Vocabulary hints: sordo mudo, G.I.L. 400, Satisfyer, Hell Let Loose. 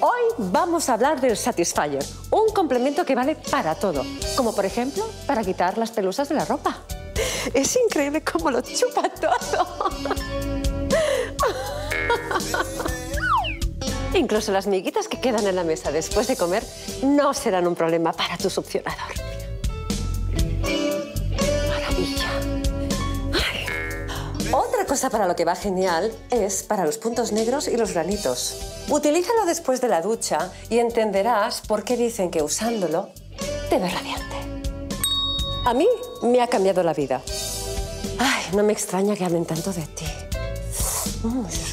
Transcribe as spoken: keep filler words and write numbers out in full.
Hoy vamos a hablar del Satisfyer, un complemento que vale para todo, como por ejemplo para quitar las pelusas de la ropa. Es increíble cómo lo chupa todo. Incluso las miguitas que quedan en la mesa después de comer no serán un problema para tu succionador. Maravilla. Ay. Otra cosa para lo que va genial es para los puntos negros y los granitos. Utilízalo después de la ducha y entenderás por qué dicen que usándolo te ves radiante. A mí me ha cambiado la vida. Ay, no me extraña que hablen tanto de ti. Mm.